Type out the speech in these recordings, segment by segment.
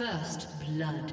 First blood.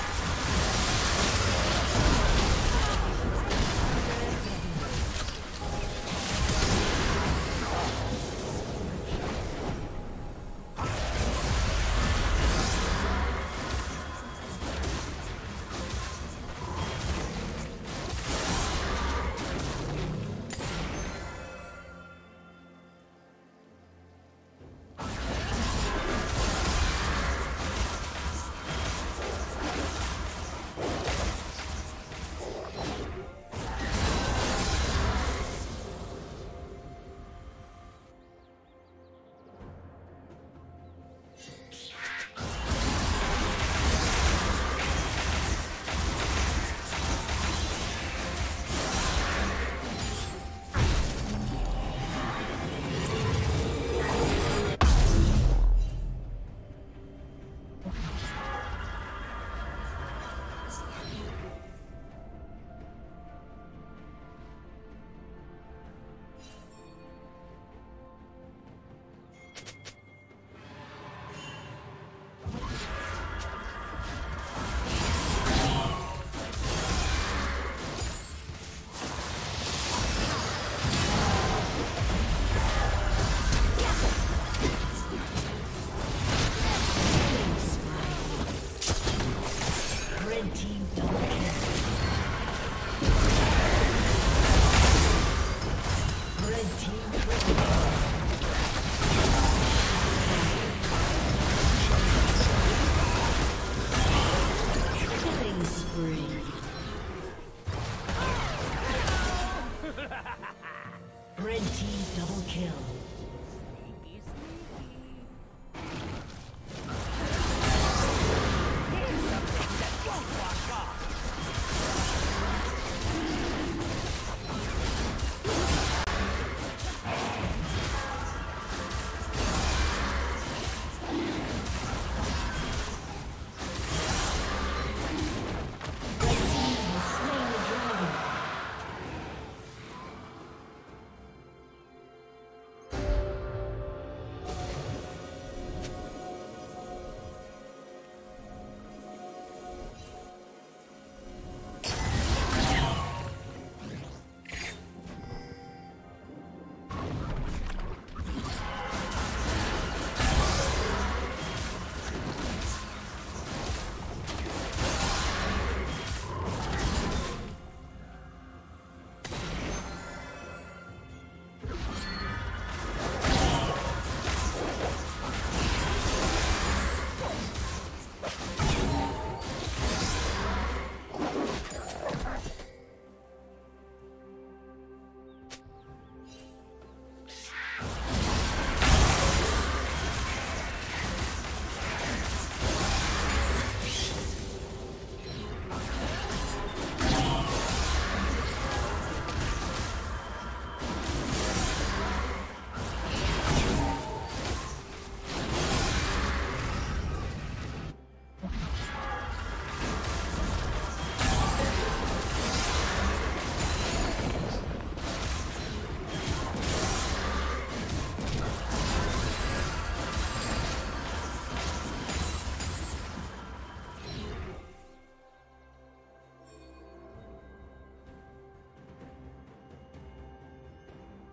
Red team double kill.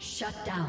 Shut down.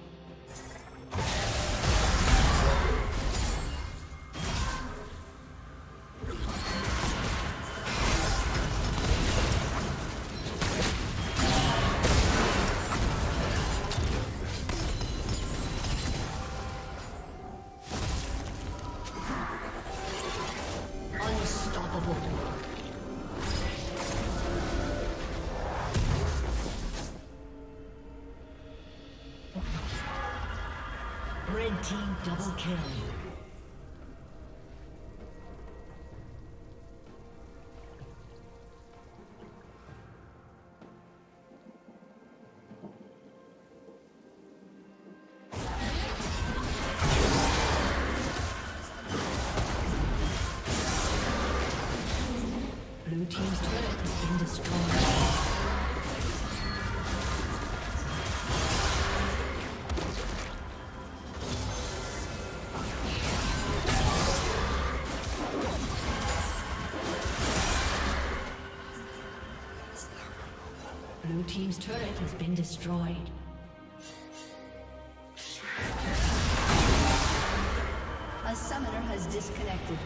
Red team double kill. Blue team's turret has been destroyed. Blue team's turret has been destroyed. A summoner has disconnected.